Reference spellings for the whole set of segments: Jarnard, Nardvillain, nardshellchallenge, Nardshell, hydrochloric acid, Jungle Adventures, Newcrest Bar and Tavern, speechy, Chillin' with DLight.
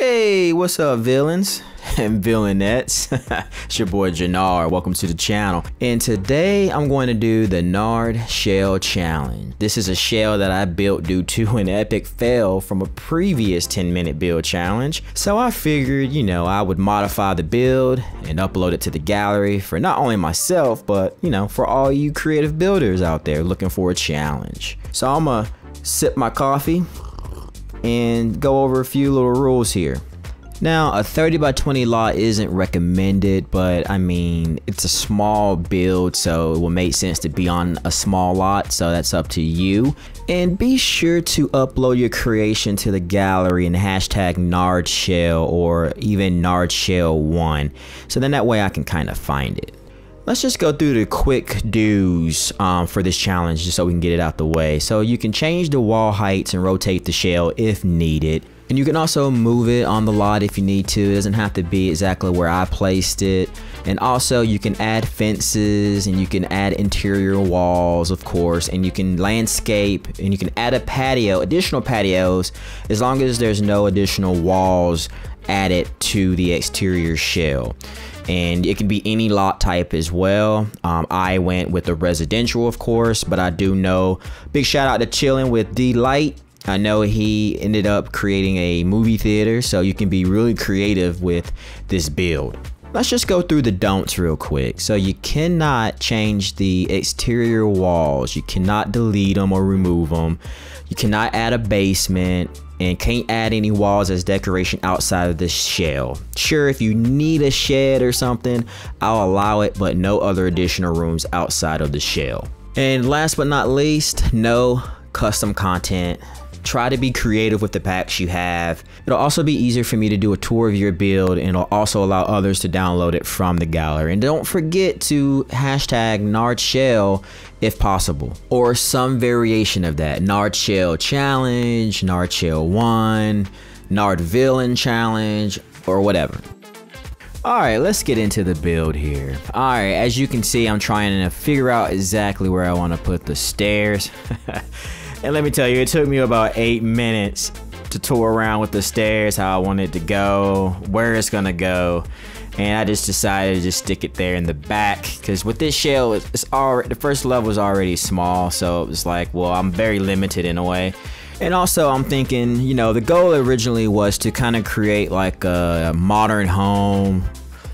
Hey, what's up, villains and villainettes? It's your boy Jarnard. Welcome to the channel. And today I'm going to do the Nardshell challenge. This is a shell that I built due to an epic fail from a previous 10-minute build challenge. So I figured, you know, I would modify the build and upload it to the gallery for not only myself, but, you know, for all you creative builders out there looking for a challenge. So I'm gonna sip my coffee and go over a few little rules here. Now, a 30x20 lot isn't recommended, but I mean, it's a small build, so it will make sense to be on a small lot, so that's up to you. And be sure to upload your creation to the gallery and hashtag Nardshell or even Nardshell1, so then that way I can kind of find it. Let's just go through the quick do's for this challenge just so we can get it out the way. So you can change the wall heights and rotate the shell if needed. And you can also move it on the lot if you need to. It doesn't have to be exactly where I placed it. And also you can add fences and you can add interior walls, of course, and you can landscape and you can add a patio, additional patios, as long as there's no additional walls added to the exterior shell. And it can be any lot type as well. I went with the residential, of course, but I do know, big shout out to Chillin' with DLight. I know he ended up creating a movie theater, so you can be really creative with this build. Let's just go through the don'ts real quick. So you cannot change the exterior walls. You cannot delete them or remove them. You cannot add a basement and can't add any walls as decoration outside of the shell. Sure, if you need a shed or something, I'll allow it, but no other additional rooms outside of the shell. And last but not least, no custom content. Try to be creative with the packs you have. It'll also be easier for me to do a tour of your build, and it'll also allow others to download it from the gallery. And don't forget to hashtag Nardshell if possible, or some variation of that. Nardshell challenge, Nardshell1, Nardvillain challenge, or whatever. Alright, let's get into the build here. Alright, as you can see, I'm trying to figure out exactly where I want to put the stairs. And let me tell you, it took me about 8 minutes to tour around with the stairs, how I want it to go, where it's gonna go. And I just decided to just stick it there in the back, because with this shell, it's already, the first level is already small, so it was like, well, I'm very limited in a way. And also I'm thinking, you know, the goal originally was to kind of create like a modern home,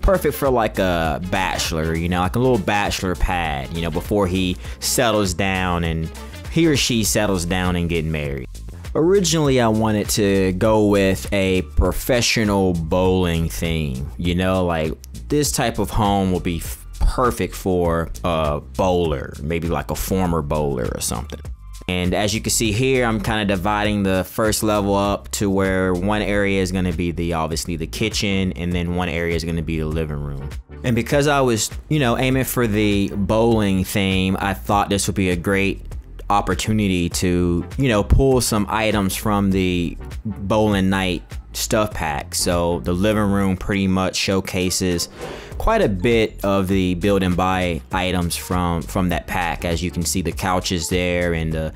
perfect for like a bachelor, you know, like a little bachelor pad, you know, before he settles down and he or she settles down and get married. Originally, I wanted to go with a professional bowling theme. You know, like this type of home will be perfect for a bowler, maybe like a former bowler or something. And as you can see here, I'm kind of dividing the first level up to where one area is going to be the, obviously, the kitchen, and then one area is going to be the living room. And because I was, you know, aiming for the bowling theme, I thought this would be a great opportunity to, you know, pull some items from the bowling night stuff pack. So the living room pretty much showcases quite a bit of the build and buy items from that pack. As you can see, the couches there, and the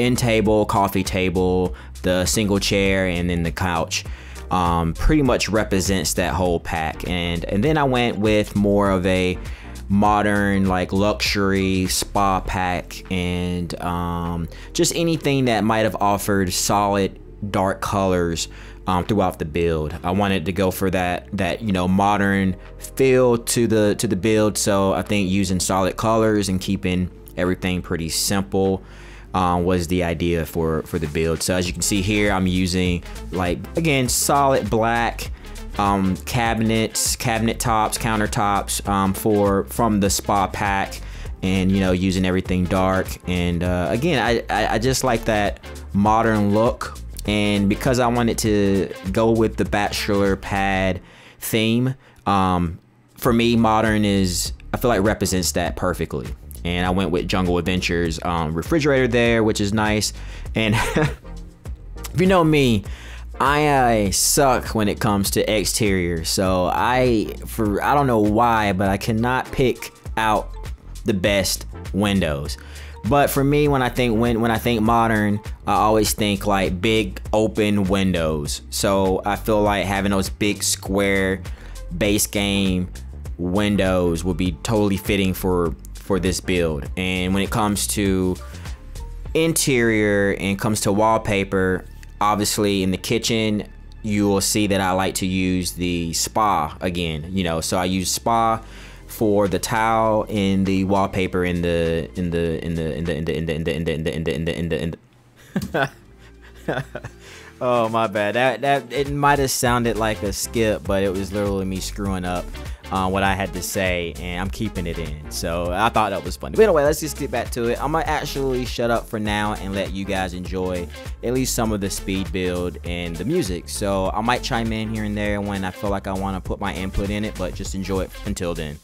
end table, coffee table, the single chair, and then the couch pretty much represents that whole pack. And then I went with more of a modern, like luxury spa pack, and just anything that might have offered solid dark colors throughout the build. I wanted to go for that you know, modern feel to the build. So I think using solid colors and keeping everything pretty simple was the idea for the build. So as you can see here, I'm using, like, again, solid black cabinets, cabinet tops, countertops from the spa pack, and, you know, using everything dark. And again, I just like that modern look. And because I wanted to go with the bachelor pad theme, for me, modern is, I feel like, represents that perfectly. And I went with Jungle Adventures refrigerator there, which is nice. And if you know me, I suck when it comes to exterior, so I don't know why, but I cannot pick out the best windows. But for me, when I think modern, I always think like big open windows. So I feel like having those big square base game windows would be totally fitting for this build. And when it comes to interior and comes to wallpaper, obviously in the kitchen, you will see that I like to use the spa again, you know, so I use spa for the tile and the wallpaper oh, my bad. That it might have sounded like a skip, but it was literally me screwing up what I had to say, and I'm keeping it in. So I thought that was funny. But anyway, let's just get back to it. I'm gonna actually shut up for now and let you guys enjoy at least some of the speed build and the music. So I might chime in here and there when I feel like I want to put my input in it, but just enjoy it until then.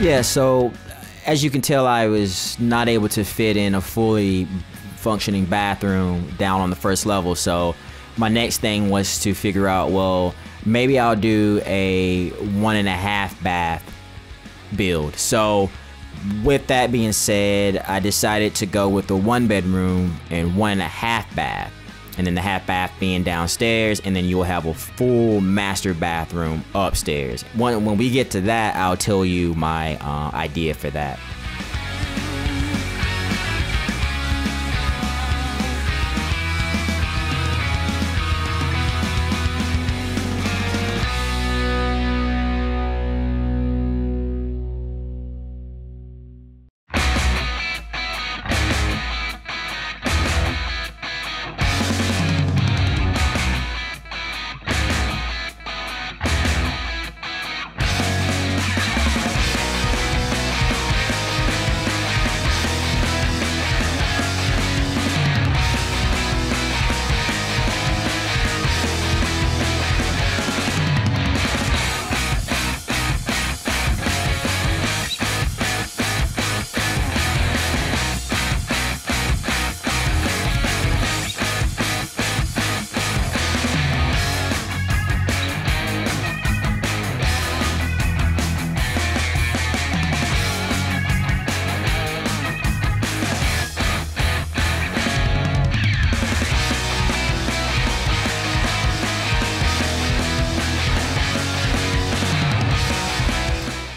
Yeah, so as you can tell, I was not able to fit in a fully functioning bathroom down on the first level. So my next thing was to figure out, well, maybe I'll do a 1.5 bath build. So with that being said, I decided to go with the 1 bedroom and 1.5 bath. And then the half bath being downstairs, and then you'll have a full master bathroom upstairs. When we get to that, I'll tell you my idea for that.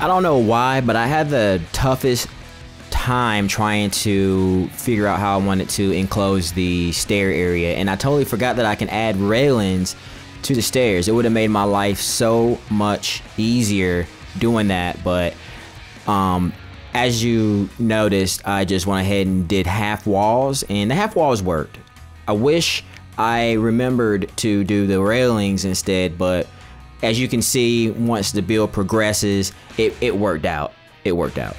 I don't know why, but I had the toughest time trying to figure out how I wanted to enclose the stair area, and I totally forgot that I can add railings to the stairs. It would have made my life so much easier doing that, but as you noticed, I just went ahead and did half walls, and the half walls worked. I wish I remembered to do the railings instead, but as you can see, once the build progresses, it worked out. It worked out.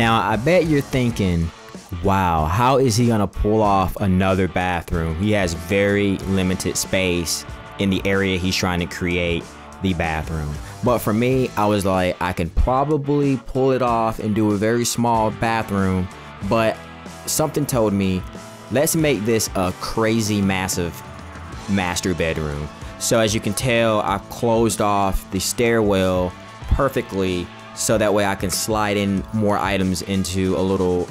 Now, I bet you're thinking, wow, how is he gonna pull off another bathroom? He has very limited space in the area he's trying to create the bathroom. But for me, I was like, I can probably pull it off and do a very small bathroom, but something told me, let's make this a crazy massive master bedroom. So as you can tell, I've closed off the stairwell perfectly so that way I can slide in more items into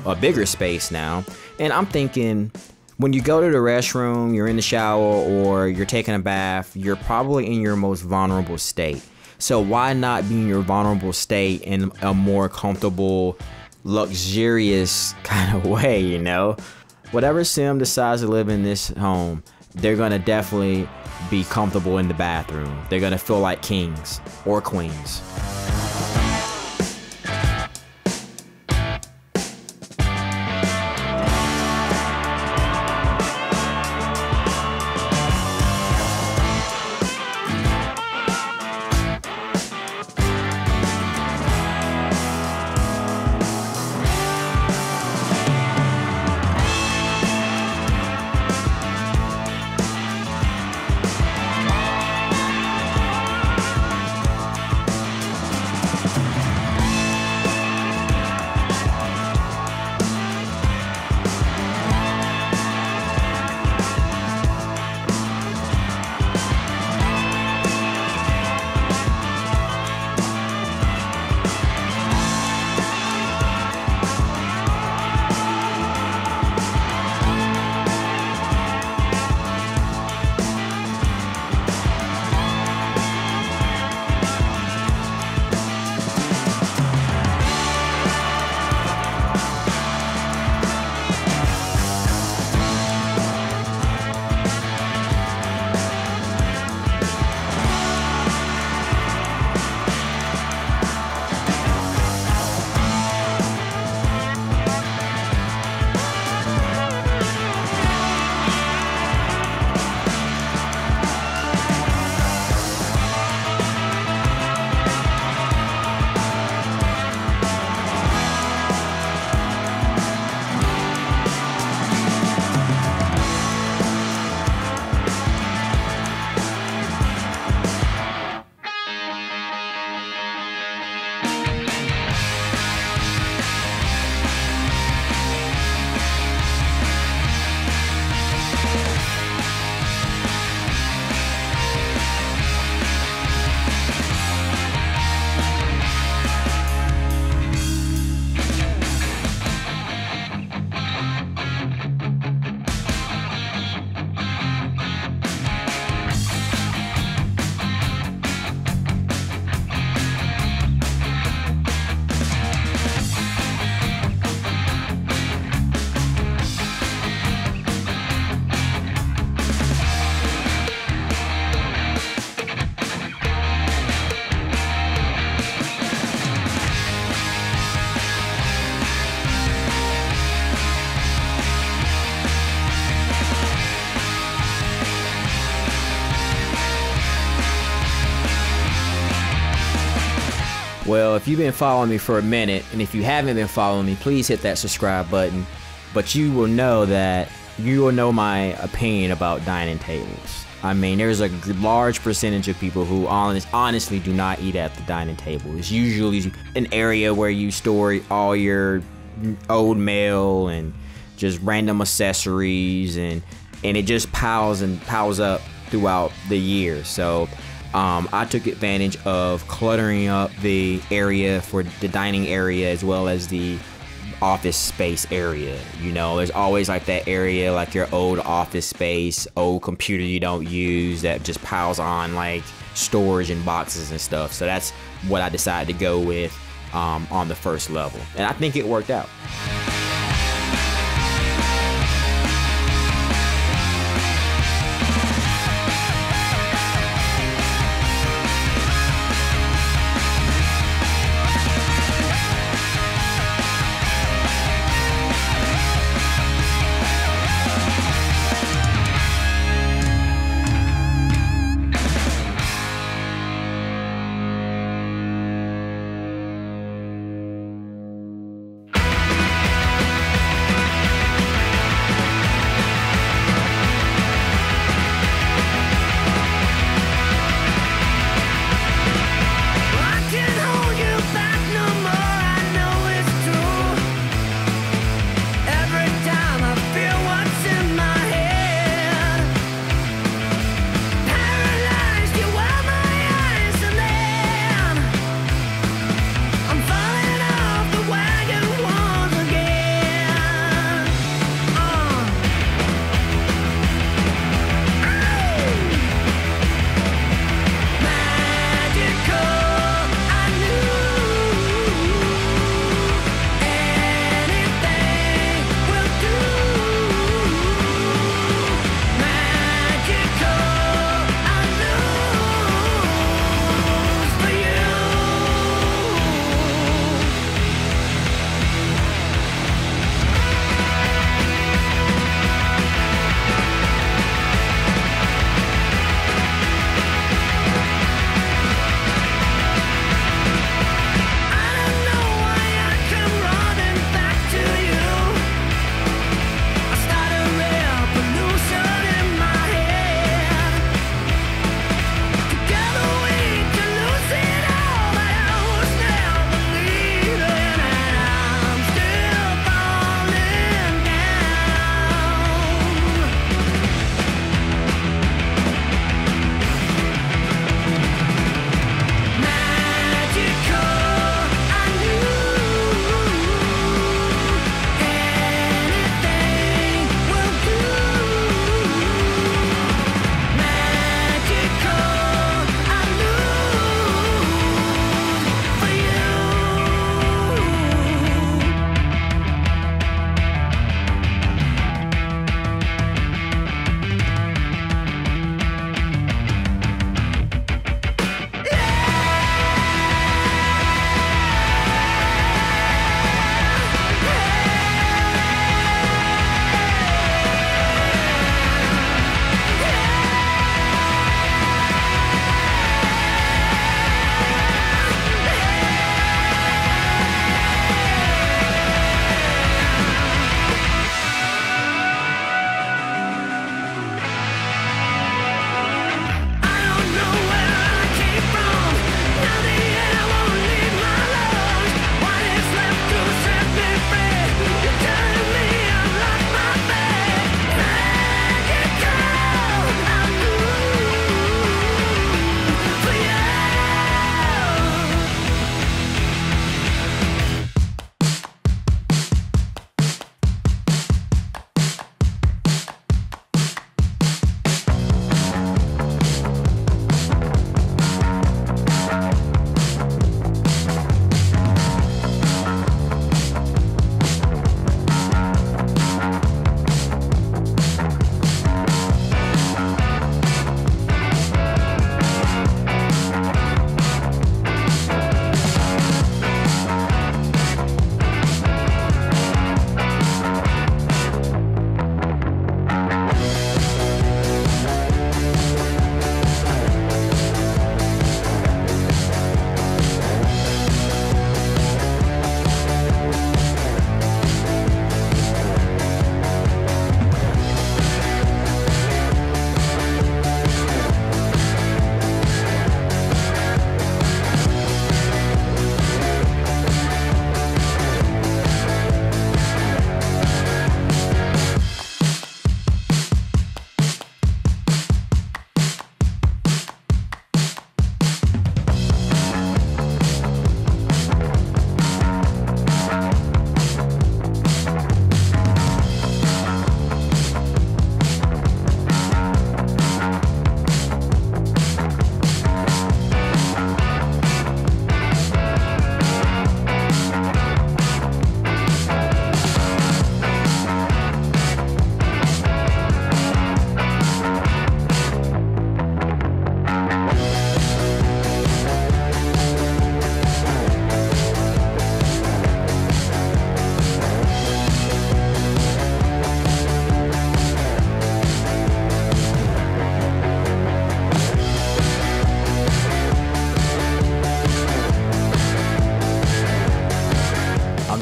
a bigger space now. And I'm thinking, when you go to the restroom, you're in the shower or you're taking a bath, you're probably in your most vulnerable state. So why not be in your vulnerable state in a more comfortable, luxurious kind of way, you know? Whatever sim decides to live in this home, they're gonna definitely be comfortable in the bathroom. They're gonna feel like kings or queens. Well, if you've been following me for a minute, and if you haven't been following me, please hit that subscribe button. But you will know my opinion about dining tables. I mean, there's a large percentage of people who honestly do not eat at the dining table. It's usually an area where you store all your old mail and just random accessories, and it just piles and piles up throughout the year. So I took advantage of cluttering up the area for the dining area as well as the office space area. You know, there's always like that area, like your old office space, old computer you don't use that just piles on like storage and boxes and stuff. So that's what I decided to go with on the first level. And I think it worked out.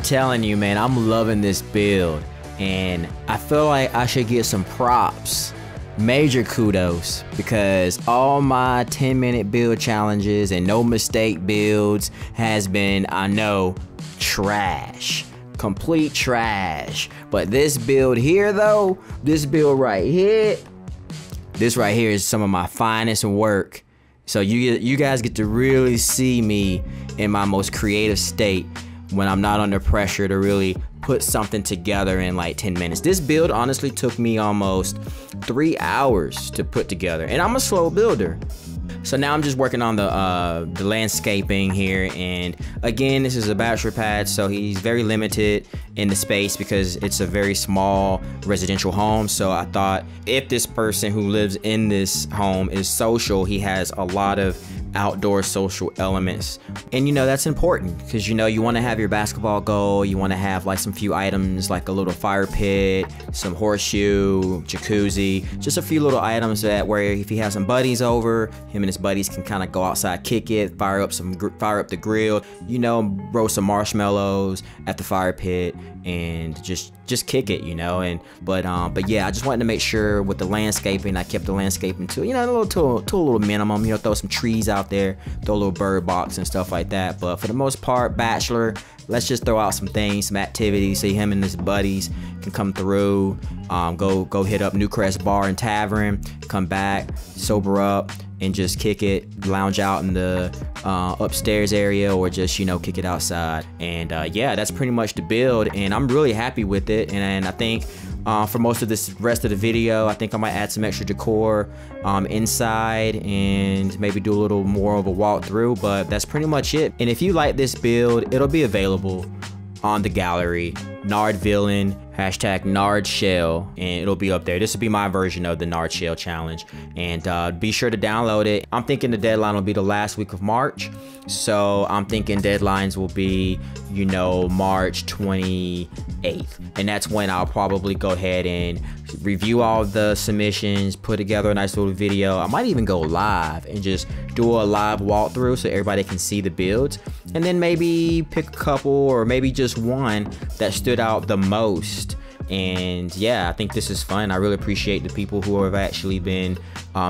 telling you, man, I'm loving this build, and I feel like I should get some props, major kudos, because all my 10-minute build challenges and no mistake builds has been, I know, trash. Complete trash. But this build here though, this build right here, this right here is some of my finest work. So you guys get to really see me in my most creative state when I'm not under pressure to really put something together in like 10 minutes. This build honestly took me almost 3 hours to put together, and I'm a slow builder. So now I'm just working on the landscaping here, and again, this is a bachelor pad, so he's very limited in the space because it's a very small residential home. So I thought if this person who lives in this home is social, he has a lot of outdoor social elements, and you know that's important because you know you want to have your basketball goal, you want to have like some few items like a little fire pit, some horseshoe, jacuzzi, just a few little items that where if he has some buddies over, him and his buddies can kind of go outside, kick it, fire up the grill, you know, roast some marshmallows at the fire pit, and just kick it, you know. And but yeah, I just wanted to make sure with the landscaping, I kept the landscaping to, you know, a little minimum, you know, throw some trees out there, throw a little bird box and stuff like that. But for the most part, bachelor, let's just throw out some things, some activities, so him and his buddies can come through, go hit up Newcrest Bar and Tavern, come back, sober up, and just kick it, lounge out in the upstairs area, or just, you know, kick it outside. And yeah, that's pretty much the build, and I'm really happy with it. And I think for most of this rest of the video, I think I might add some extra decor inside and maybe do a little more of a walkthrough, but that's pretty much it. And if you like this build, it'll be available on the gallery, Nardvillain, hashtag Nardshell, and it'll be up there. This will be my version of the Nardshell challenge, and be sure to download it. I'm thinking the deadline will be the last week of March, so I'm thinking deadlines will be, you know, March 28th, and that's when I'll probably go ahead and review all the submissions, put together a nice little video. I might even go live and just do a live walkthrough so everybody can see the builds, and then maybe pick a couple or maybe just one that stood out the most. And yeah, I think this is fun. I really appreciate the people who have actually been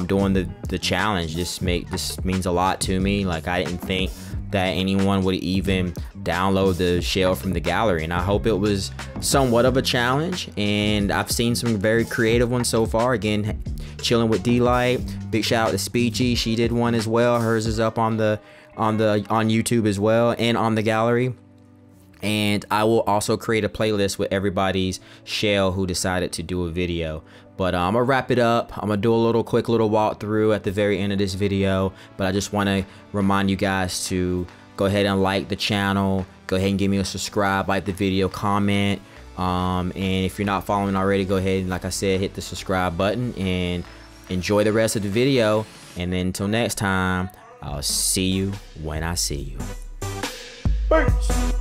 doing the challenge. This means a lot to me. Like, I didn't think that anyone would even download the shell from the gallery, and I hope it was somewhat of a challenge. And I've seen some very creative ones so far. Again, Chillin' with DLight, big shout out to Speechy, she did one as well. Hers is up on YouTube as well and on the gallery. And I will also create a playlist with everybody's shell who decided to do a video. But I'm gonna wrap it up. I'm gonna do a little quick little walkthrough at the very end of this video. But I just want to remind you guys to go ahead and like the channel. Go ahead and give me a subscribe, like the video, comment. And if you're not following already, go ahead and, like I said, hit the subscribe button and enjoy the rest of the video. And then until next time, I'll see you when I see you. Peace.